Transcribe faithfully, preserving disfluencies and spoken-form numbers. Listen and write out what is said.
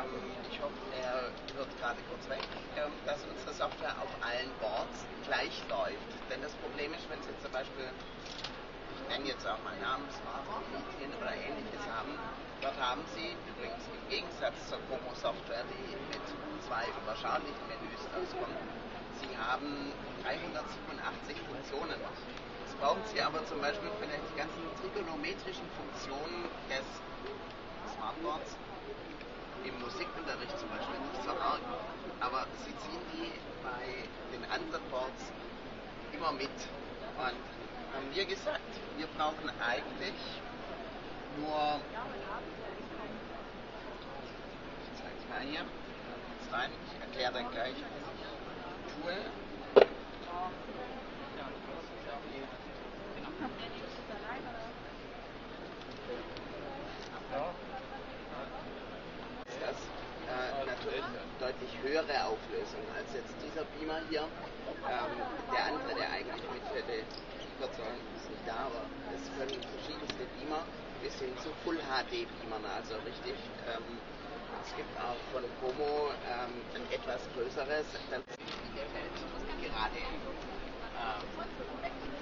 ähm, ich hoffe, der wird gerade kurz weg, ähm, dass unsere Software auf allen Boards gleich läuft. Denn das Problem ist, wenn Sie zum Beispiel, ich nenne jetzt auch mal Namen, Smartboard, oder ähnliches haben, dort haben Sie übrigens im Gegensatz zur Como-Software, die mit zwei überschaulichen Menüs auskommt, Sie haben dreihundertsiebenundachtzig Funktionen. Das brauchen Sie aber zum Beispiel für die ganzen trigonometrischen Funktionen des Smartboards im Musikunterricht zum Beispiel nicht so arg. Aber Sie ziehen die bei den anderen Boards immer mit. Und haben wir gesagt, wir brauchen eigentlich nur... Ich zeige es mal hier. Rein. Ich erkläre dann gleich, was ich tue. Das ist das äh, natürlich eine deutlich höhere Auflösung als jetzt dieser Beamer hier. Ähm, der andere, der eigentlich mit der Überzeugung ist nicht da, aber es können verschiedenste Beamer bis hin zu Full H D Beamern, also richtig. Ähm, Es gibt auch von Qomo ähm, ein etwas größeres, dann sieht es in der Welt gerade. Ähm,